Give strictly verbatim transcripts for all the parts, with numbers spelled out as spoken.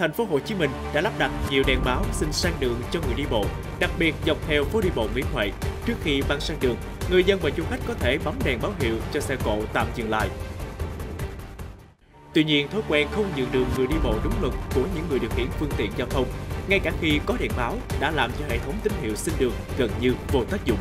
thành phố Hồ Chí Minh đã lắp đặt nhiều đèn báo xin sang đường cho người đi bộ, đặc biệt dọc theo phố đi bộ Nguyễn Huệ. Trước khi băng sang đường, người dân và du khách có thể bấm đèn báo hiệu cho xe cộ tạm dừng lại. Tuy nhiên, thói quen không nhường đường người đi bộ đúng luật của những người điều khiển phương tiện giao thông, ngay cả khi có đèn báo, đã làm cho hệ thống tín hiệu xin đường gần như vô tác dụng.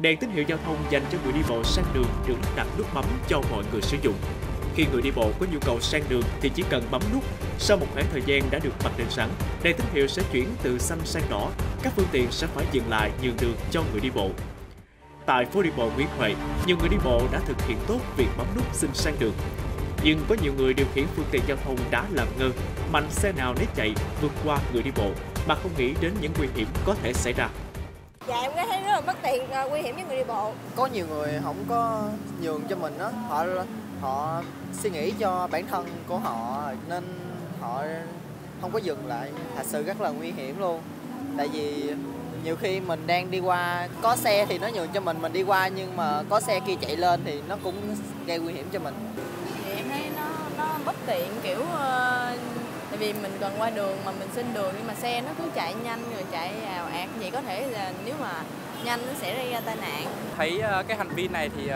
Đèn tín hiệu giao thông dành cho người đi bộ sang đường được lắp đặt nút bấm cho mọi người sử dụng. Khi người đi bộ có nhu cầu sang đường thì chỉ cần bấm nút. Sau một khoảng thời gian đã được mặc định sẵn, đèn tín hiệu sẽ chuyển từ xanh sang đỏ. Các phương tiện sẽ phải dừng lại nhường đường cho người đi bộ. Tại phố đi bộ Nguyễn Huệ, nhiều người đi bộ đã thực hiện tốt việc bấm nút xin sang đường. Nhưng có nhiều người điều khiển phương tiện giao thông đã làm ngơ, mạnh xe nào nấy chạy vượt qua người đi bộ mà không nghĩ đến những nguy hiểm có thể xảy ra. Dạ em thấy rất là bất tiện, nguy hiểm với người đi bộ. Có nhiều người không có nhường cho mình đó, họ họ suy nghĩ cho bản thân của họ nên họ không có dừng lại. Thật sự rất là nguy hiểm luôn. Tại vì nhiều khi mình đang đi qua, có xe thì nó nhường cho mình, mình đi qua nhưng mà có xe kia chạy lên thì nó cũng gây nguy hiểm cho mình. Thì em thấy nó nó bất tiện kiểu uh... tại vì mình gần qua đường mà mình xin đường nhưng mà xe nó cứ chạy nhanh rồi chạy ào ạt, vậy có thể là nếu mà nhanh nó sẽ gây ra tai nạn. Thấy cái hành vi này thì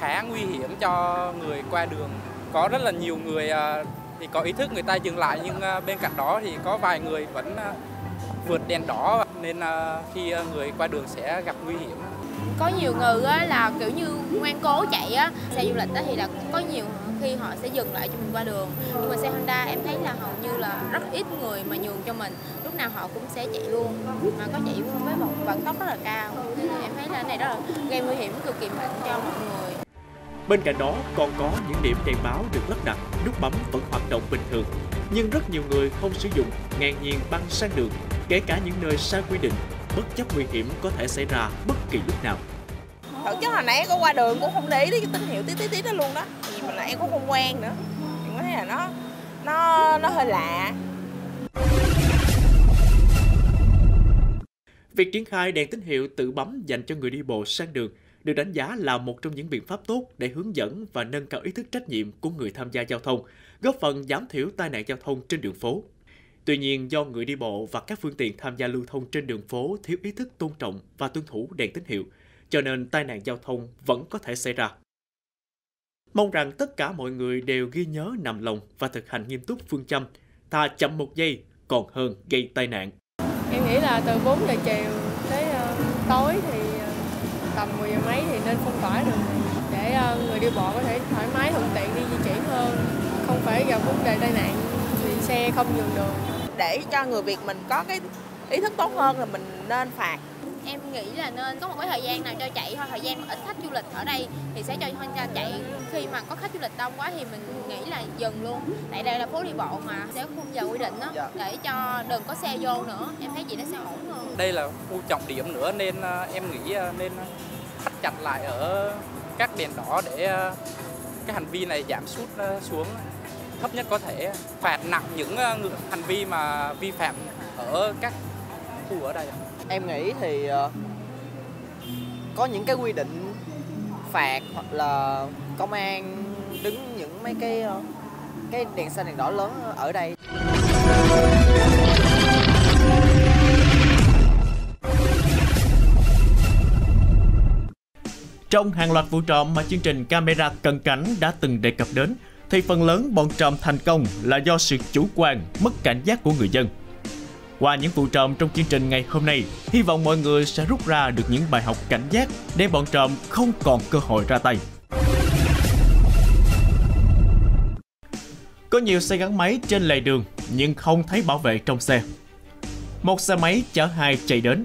khá nguy hiểm cho người qua đường. Có rất là nhiều người thì có ý thức người ta dừng lại, nhưng bên cạnh đó thì có vài người vẫn vượt đèn đỏ, nên khi người qua đường sẽ gặp nguy hiểm. Có nhiều người là kiểu như ngoan cố chạy á, xe du lịch thì là cũng có nhiều khi họ sẽ dừng lại cho mình qua đường, nhưng mà xe Honda em thấy là hầu như là rất ít người mà nhường cho mình, lúc nào họ cũng sẽ chạy luôn, mà có chạy với một vận tốc rất là cao. Thì em thấy là cái này rất là gây nguy hiểm cực kỳ mạnh cho mọi người. Bên cạnh đó còn có những điểm đèn báo được lắp đặt, nút bấm vẫn hoạt động bình thường, nhưng rất nhiều người không sử dụng, ngang nhiên băng sang đường, kể cả những nơi sai quy định, bất chấp nguy hiểm có thể xảy ra bất kỳ lúc nào. Thật chứ hồi nãy có qua đường cũng không để ý cái tín hiệu tí tí tí đó luôn đó. Vì mình lại cũng không quen nữa. Mình thấy là nó nó nó hơi lạ. Việc triển khai đèn tín hiệu tự bấm dành cho người đi bộ sang đường được đánh giá là một trong những biện pháp tốt để hướng dẫn và nâng cao ý thức trách nhiệm của người tham gia giao thông, góp phần giảm thiểu tai nạn giao thông trên đường phố. Tuy nhiên, do người đi bộ và các phương tiện tham gia lưu thông trên đường phố thiếu ý thức tôn trọng và tuân thủ đèn tín hiệu, cho nên tai nạn giao thông vẫn có thể xảy ra. Mong rằng tất cả mọi người đều ghi nhớ nằm lòng và thực hành nghiêm túc phương châm thà chậm một giây còn hơn gây tai nạn. Em nghĩ là từ bốn giờ chiều tới uh, tối thì uh, tầm mười giờ mấy thì nên phong tỏa đường để uh, người đi bộ có thể thoải mái thuận tiện đi di chuyển hơn, không phải gặp vấn đề tai nạn vì xe không nhường đường. Để cho người Việt mình có cái ý thức tốt hơn là mình nên phạt. Em nghĩ là nên có một cái thời gian nào cho chạy thôi, thời gian mà ít khách du lịch ở đây thì sẽ cho Honda chạy. Khi mà có khách du lịch đông quá thì mình nghĩ là dừng luôn. Tại đây là phố đi bộ mà sẽ khung giờ quy định đó, để cho đừng có xe vô nữa. Em thấy gì nó sẽ ổn hơn. Đây là khu trọng điểm nữa nên em nghĩ nên thắt chặt lại ở các đèn đỏ để cái hành vi này giảm sút xuống thấp nhất có thể. Phạt nặng những hành vi mà vi phạm ở các khu ở đây. Em nghĩ thì có những cái quy định phạt hoặc là công an đứng những mấy cái cái đèn xanh đèn đỏ lớn ở đây. Trong hàng loạt vụ trộm mà chương trình Camera Cận Cảnh đã từng đề cập đến thì phần lớn bọn trộm thành công là do sự chủ quan, mất cảnh giác của người dân. Qua những vụ trộm trong chương trình ngày hôm nay, hy vọng mọi người sẽ rút ra được những bài học cảnh giác để bọn trộm không còn cơ hội ra tay. Có nhiều xe gắn máy trên lề đường nhưng không thấy bảo vệ trong xe. Một xe máy chở hai chạy đến.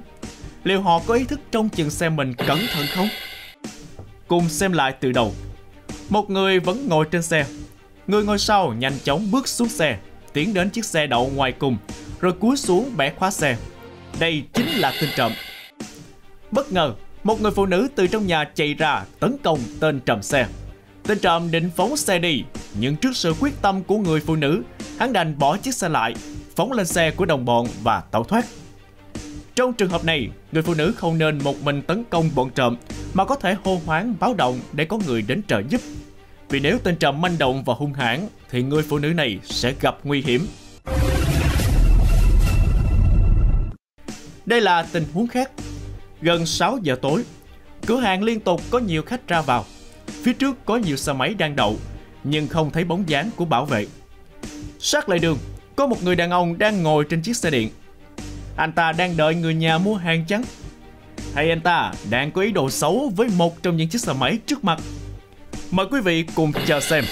Liệu họ có ý thức trông chừng xe mình cẩn thận không? Cùng xem lại từ đầu. Một người vẫn ngồi trên xe. Người ngồi sau nhanh chóng bước xuống xe, tiến đến chiếc xe đậu ngoài cùng, rồi cúi xuống bẻ khóa xe. Đây chính là tên trộm. Bất ngờ, một người phụ nữ từ trong nhà chạy ra tấn công tên trộm xe. Tên trộm định phóng xe đi, nhưng trước sự quyết tâm của người phụ nữ, hắn đành bỏ chiếc xe lại, phóng lên xe của đồng bọn và tẩu thoát. Trong trường hợp này, người phụ nữ không nên một mình tấn công bọn trộm, mà có thể hô hoán báo động để có người đến trợ giúp. vì nếu tên trộm manh động và hung hãn thì người phụ nữ này sẽ gặp nguy hiểm. Đây là tình huống khác. Gần sáu giờ tối, cửa hàng liên tục có nhiều khách ra vào. Phía trước có nhiều xe máy đang đậu, nhưng không thấy bóng dáng của bảo vệ. Sát lại đường, có một người đàn ông đang ngồi trên chiếc xe điện. Anh ta đang đợi người nhà mua hàng chắn, hay anh ta đang có ý đồ xấu với một trong những chiếc xe máy trước mặt? Mời quý vị cùng chờ xem.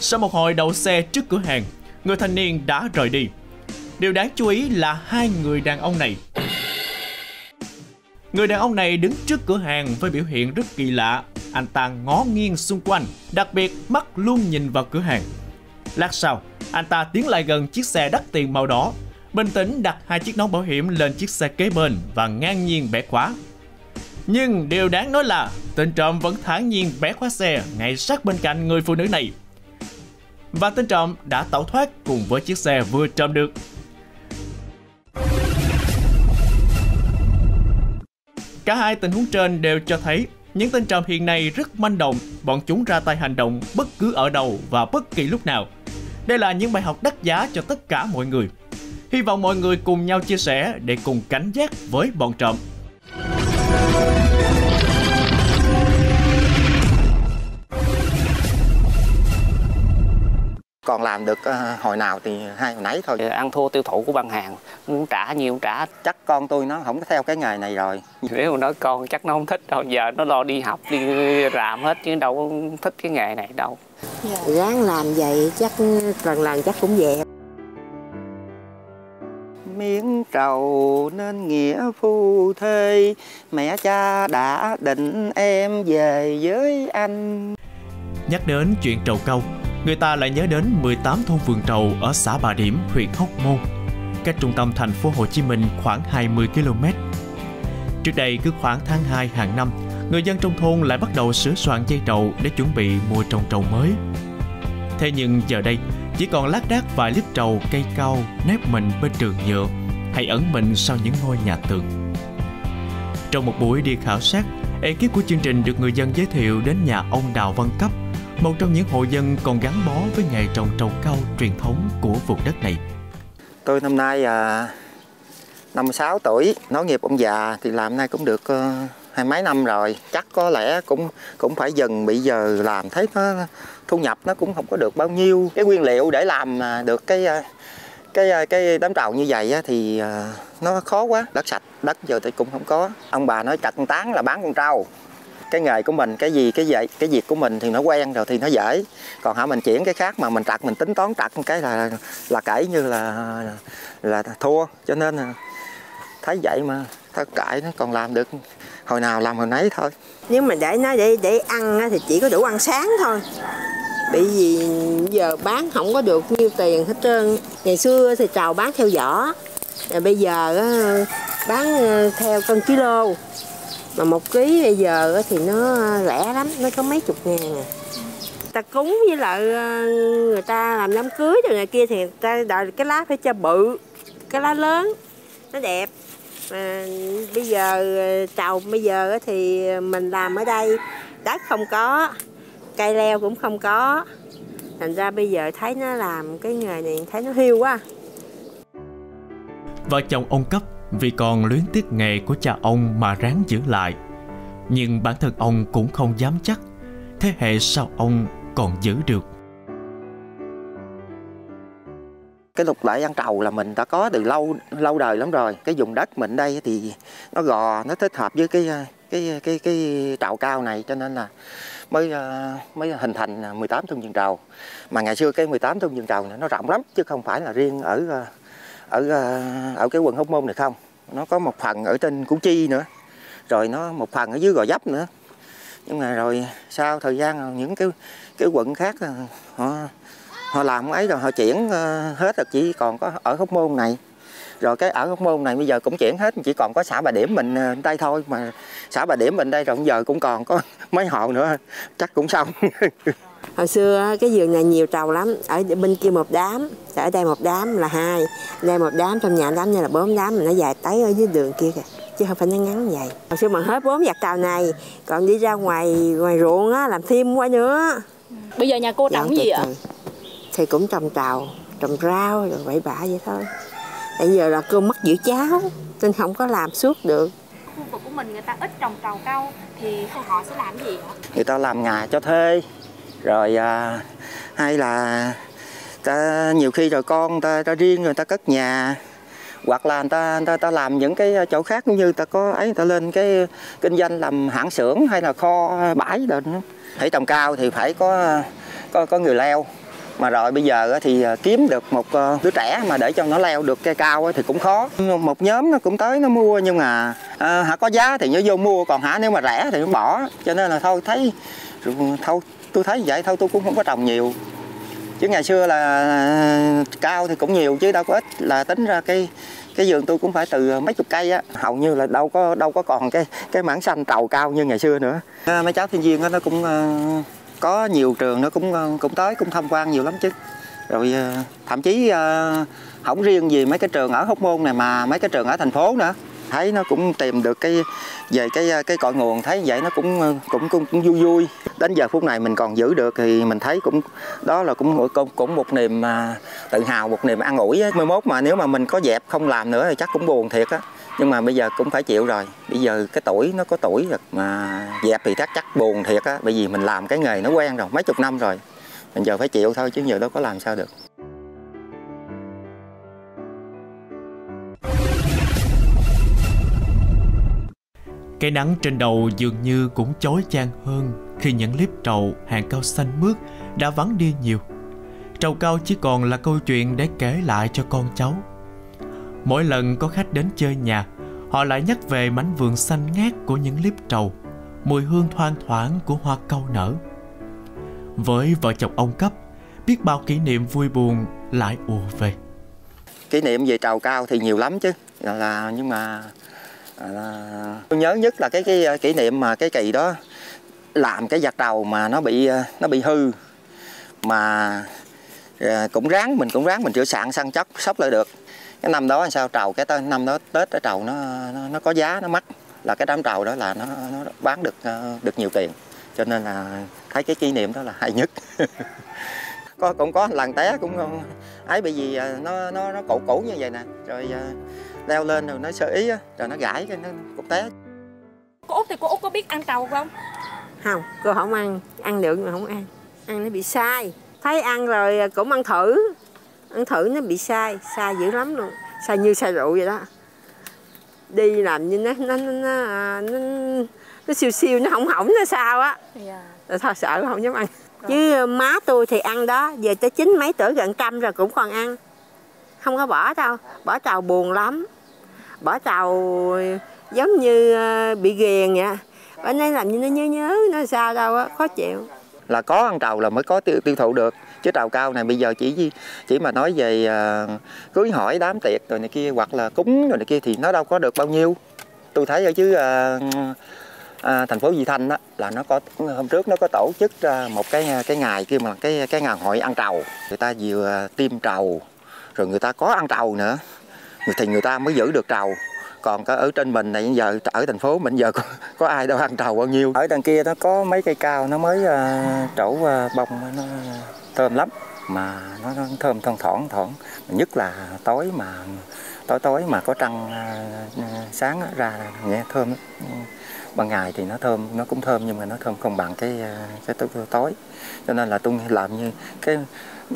Sau một hồi đậu xe trước cửa hàng, người thanh niên đã rời đi. Điều đáng chú ý là hai người đàn ông này. Người đàn ông này đứng trước cửa hàng với biểu hiện rất kỳ lạ. Anh ta ngó nghiêng xung quanh, đặc biệt mắt luôn nhìn vào cửa hàng. Lát sau, anh ta tiến lại gần chiếc xe đắt tiền màu đỏ, bình tĩnh đặt hai chiếc nón bảo hiểm lên chiếc xe kế bên và ngang nhiên bẻ khóa. Nhưng điều đáng nói là tên trộm vẫn thản nhiên bẻ khóa xe ngay sát bên cạnh người phụ nữ này. Và tên trộm đã tẩu thoát cùng với chiếc xe vừa trộm được. Cả hai tình huống trên đều cho thấy những tên trộm hiện nay rất manh động, bọn chúng ra tay hành động bất cứ ở đâu và bất kỳ lúc nào. Đây là những bài học đắt giá cho tất cả mọi người. Hy vọng mọi người cùng nhau chia sẻ để cùng cảnh giác với bọn trộm. Còn làm được hồi nào thì hai hồi nãy thôi. Ăn thua tiêu thụ của ban hàng, muốn trả nhiều trả. Chắc con tôi nó không có theo cái nghề này rồi. Nếu mà nói con chắc nó không thích đâu, giờ nó lo đi học, đi làm hết chứ đâu có thích cái nghề này đâu. Ráng làm vậy chắc lần lần chắc cũng về. Miếng trầu nên nghĩa phu thê, mẹ cha đã định em về với anh. Nhắc đến chuyện trầu câu, người ta lại nhớ đến mười tám thôn vườn trầu ở xã Bà Điểm, huyện Hóc Môn, cách trung tâm thành phố Hồ Chí Minh khoảng hai mươi ki lô mét. Trước đây cứ khoảng tháng hai hàng năm, người dân trong thôn lại bắt đầu sửa soạn dây trầu để chuẩn bị mùa trồng trầu mới. Thế nhưng giờ đây, chỉ còn lác đác vài lít trầu cây cao nép mình bên tường nhựa hay ẩn mình sau những ngôi nhà tường. Trong một buổi đi khảo sát, ekip của chương trình được người dân giới thiệu đến nhà ông Đào Văn Cấp, một trong những hộ dân còn gắn bó với nghề trồng trầu cau truyền thống của vùng đất này. Tôi năm nay à, năm mươi sáu tuổi, nối nghiệp ông già thì làm nay cũng được à, hai mấy năm rồi. Chắc có lẽ cũng cũng phải dần, bây giờ làm thấy nó, thu nhập nó cũng không có được bao nhiêu. Cái nguyên liệu để làm được cái cái cái đám trầu như vậy á, thì à, nó khó quá. Đất sạch, đất giờ thì cũng không có. Ông bà nói chặt tán là bán con trâu. Cái nghề của mình, cái gì cái vậy cái việc của mình thì nó quen rồi thì nó dễ, còn hả mình chuyển cái khác mà mình trặt, mình tính toán trặt cái là là cãi như là là thua. Cho nên thấy vậy mà thấy cãi, nó còn làm được hồi nào làm hồi nấy thôi. Nếu mà để nó để để ăn thì chỉ có đủ ăn sáng thôi, bởi vì giờ bán không có được nhiêu tiền hết trơn. Ngày xưa thì trầu bán theo giỏ, bây giờ bán theo cân kilo. Mà một ký bây giờ thì nó rẻ lắm, nó có mấy chục ngàn à. Ta cúng với lại người ta làm đám cưới rồi này kia thì người ta đòi cái lá phải cho bự, cái lá lớn, nó đẹp. Mà bây giờ trầu bây giờ thì mình làm ở đây, đất không có, cây leo cũng không có. Thành ra bây giờ thấy nó làm cái nghề này, thấy nó hiu quá. Vợ chồng ông Cấp vì còn luyến tiếc nghề của cha ông mà ráng giữ lại. Nhưng bản thân ông cũng không dám chắc thế hệ sau ông còn giữ được. Cái lục lại ăn trầu là mình đã có từ lâu lâu đời lắm rồi. Cái vùng đất mình đây thì nó gò, nó thích hợp với cái cái cái cái trầu cao này, cho nên là mới mới hình thành mười tám thôn vườn trầu. Mà ngày xưa cái mười tám thôn vườn trầu này nó rộng lắm chứ không phải là riêng ở ở ở cái quận Hóc Môn này không. Nó có một phần ở trên Củ Chi nữa, rồi nó một phần ở dưới Gò Dấp nữa. Nhưng mà rồi sau thời gian những cái cái quận khác họ họ làm ấy rồi họ chuyển hết rồi, chỉ còn có ở Hóc Môn này. Rồi cái ở Hóc Môn này bây giờ cũng chuyển hết, chỉ còn có xã Bà Điểm mình đây thôi. Mà xã Bà Điểm mình đây rồi giờ cũng còn có mấy hộ nữa, chắc cũng xong. Hồi xưa cái vườn này nhiều trầu lắm, ở bên kia một đám, ở đây một đám là hai, đây một đám, trong nhà đám này là bốn đám, mà nó dài tới ở dưới đường kia kìa. chứ không phải ngắn ngắn vậy. Hồi xưa mà hết bốn giặt cào này, còn đi ra ngoài ngoài ruộng á, làm thêm quá nữa. Bây giờ nhà cô trồng gì ạ? Thì cũng trồng trầu, trồng rau rồi bậy bạ vậy thôi. Bây giờ là cô mất giữ cháu nên không có làm suốt được. Khu vực của mình người ta ít trồng trầu cau thì họ sẽ làm gì ạ? Người ta làm nhà cho thuê rồi à, hay là ta nhiều khi rồi con ta, ta riêng người ta cất nhà, hoặc là người ta người ta, ta làm những cái chỗ khác, cũng như ta có ấy, người ta lên cái kinh doanh làm hãng xưởng hay là kho bãi rồi. Phải trồng cao thì phải có có có người leo, mà rồi bây giờ thì kiếm được một đứa trẻ mà để cho nó leo được cây cao thì cũng khó. Một nhóm nó cũng tới nó mua, nhưng mà à, hả có giá thì nó vô mua, còn hả nếu mà rẻ thì nó bỏ. Cho nên là thôi thấy thôi tôi thấy vậy thôi, tôi cũng không có trồng nhiều. Chứ ngày xưa là cao thì cũng nhiều chứ đâu có ít, là tính ra cái cái vườn tôi cũng phải từ mấy chục cây á, hầu như là đâu có đâu có còn cái cái mảng xanh trầu cao như ngày xưa nữa. Mấy cháu sinh viên đó, nó cũng có nhiều trường nó cũng cũng tới cũng tham quan nhiều lắm chứ. Rồi thậm chí không riêng gì mấy cái trường ở Hóc Môn này mà mấy cái trường ở thành phố nữa. Thấy nó cũng tìm được cái về cái cái cội nguồn, thấy vậy nó cũng cũng cũng, cũng vui vui. Đến giờ phút này mình còn giữ được thì mình thấy cũng đó là cũng cũng, cũng một niềm tự hào, một niềm an ủi. Mai mốt mà nếu mà mình có dẹp không làm nữa thì chắc cũng buồn thiệt á. Nhưng mà bây giờ cũng phải chịu rồi. Bây giờ cái tuổi nó có tuổi rồi mà dẹp thì chắc chắc buồn thiệt á, bởi vì mình làm cái nghề nó quen rồi, mấy chục năm rồi. Mình giờ phải chịu thôi chứ giờ đâu có làm sao được. Cái nắng trên đầu dường như cũng chói chang hơn khi những liếp trầu hàng cau xanh mướt đã vắng đi nhiều. Trầu cau chỉ còn là câu chuyện để kể lại cho con cháu. Mỗi lần có khách đến chơi nhà, họ lại nhắc về mảnh vườn xanh ngát của những liếp trầu, mùi hương thoang thoảng của hoa cau nở. Với vợ chồng ông Cấp, biết bao kỷ niệm vui buồn lại ùa về. Kỷ niệm về trầu cau thì nhiều lắm chứ, là nhưng mà là... tôi nhớ nhất là cái cái kỷ niệm mà cái kỳ đó làm cái vạt trầu mà nó bị nó bị hư, mà cũng ráng mình cũng ráng mình chữa sạn săn chắc sóc lại được. Cái năm đó sao trầu cái tên năm đó Tết cái trầu nó, nó nó có giá, nó mắc, là cái đám trầu đó là nó nó bán được được nhiều tiền, cho nên là thấy cái kỷ niệm đó là hay nhất. Có cũng có lần té cũng không ấy, bởi vì nó nó nó cũ cũ như vậy nè, rồi leo lên rồi nó sơ ý á, rồi nó gãi cái nó cũng té. Cô Út thì cô Út có biết ăn trầu không? Không, cô không ăn, ăn được mà không ăn, ăn nó bị sai. Thấy ăn rồi cũng ăn thử, ăn thử nó bị sai, sai dữ lắm luôn, sai như sai rượu vậy đó. Đi làm như nó nó nó nó, nó, nó siêu siêu nó hỏng hỏng nó sao á. Rồi thôi sợ không dám ăn. Chứ má tôi thì ăn đó, về tới chín mấy tuổi gần trăm rồi cũng còn ăn. Không có bỏ đâu, bỏ trầu buồn lắm. Bỏ trầu giống như bị ghiền vậy. Bữa nay làm như nó nhớ nhớ, nó sao đâu á, khó chịu. Là có ăn trầu là mới có tiêu, tiêu thụ được. Chứ trầu cau này bây giờ chỉ chỉ mà nói về uh, cưới hỏi đám tiệc rồi này kia, hoặc là cúng rồi này kia thì nó đâu có được bao nhiêu. Tôi thấy ở chứ uh, uh, thành phố Vị Thanh đó, là nó có hôm trước nó có tổ chức uh, một cái cái ngày kia mà cái cái ngày hội ăn trầu. Người ta vừa uh, tiêm trầu, rồi người ta có ăn trầu nữa, thì người ta mới giữ được trầu. Còn ở trên mình này giờ ở thành phố mình giờ có, có ai đâu ăn trầu bao nhiêu. Ở đằng kia nó có mấy cây cao nó mới uh, trổ uh, bông nó thơm lắm, mà nó, nó thơm thoang thoảng thoảng, nhất là tối mà tối tối mà có trăng uh, sáng ra nghe thơm lắm. Ban ngày thì nó thơm, nó cũng thơm nhưng mà nó thơm không bằng cái cái tối, cho nên là tôi làm như cái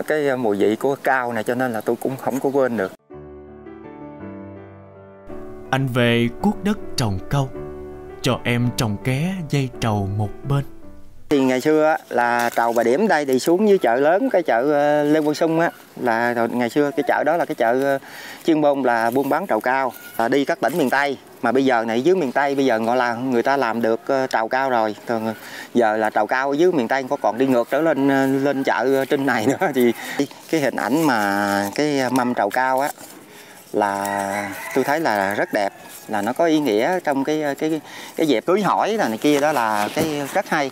cái mùi vị của cau này, cho nên là tôi cũng không có quên được. Anh về cuốc đất trồng cau, cho em trồng ké dây trầu một bên. Thì ngày xưa là trầu Bà Điểm đây thì xuống dưới chợ lớn, cái chợ Lê Văn Sung á, là ngày xưa cái chợ đó là cái chợ chuyên môn là buôn bán trầu cau, là đi các tỉnh miền Tây. Mà bây giờ này dưới miền Tây bây giờ gọi là người ta làm được trầu cau rồi. Giờ là trầu cau ở dưới miền Tây có còn đi ngược trở lên lên chợ trên này nữa. Thì cái hình ảnh mà cái mâm trầu cau á là tôi thấy là rất đẹp, là nó có ý nghĩa trong cái cái cái dịp cưới hỏi này kia, đó là cái rất hay.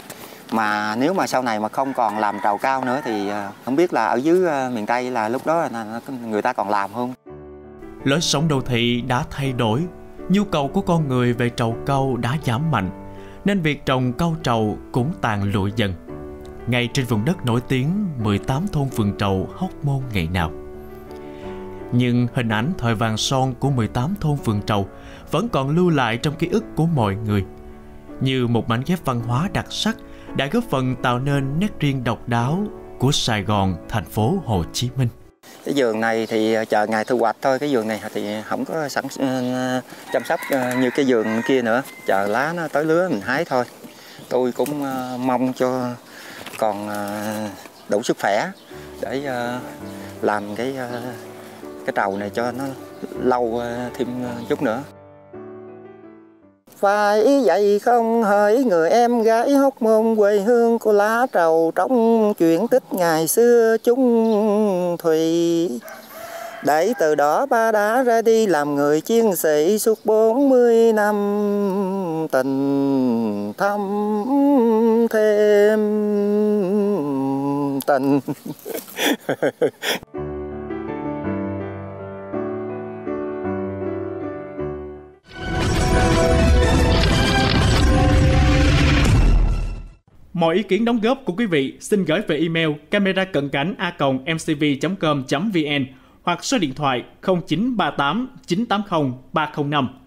Mà nếu mà sau này mà không còn làm trầu cau nữa thì không biết là ở dưới miền Tây là lúc đó là người ta còn làm không. Lối sống đô thị đã thay đổi, nhu cầu của con người về trầu cau đã giảm mạnh, nên việc trồng cau trầu cũng tàn lụi dần ngay trên vùng đất nổi tiếng mười tám thôn phường trầu Hóc Môn ngày nào. Nhưng hình ảnh thời vàng son của mười tám thôn phường trầu vẫn còn lưu lại trong ký ức của mọi người, như một mảnh ghép văn hóa đặc sắc đã góp phần tạo nên nét riêng độc đáo của Sài Gòn, thành phố Hồ Chí Minh. Cái vườn này thì chờ ngày thu hoạch thôi, cái vườn này thì không có sẵn chăm sóc như cái vườn kia nữa, chờ lá nó tới lứa mình hái thôi. Tôi cũng mong cho còn đủ sức khỏe để làm cái cái trầu này cho nó lâu thêm chút nữa. Phải vậy không hỡi người em gái Hóc Môn quê hương của lá trầu, trong chuyện tích ngày xưa chúng thủy. Để từ đó ba đã ra đi làm người chiến sĩ suốt bốn mươi năm, tình thâm thêm tình. Mọi ý kiến đóng góp của quý vị xin gửi về email camera cận cảnh a còng mcv chấm com chấm vn hoặc số điện thoại không chín ba tám chín tám không ba không năm.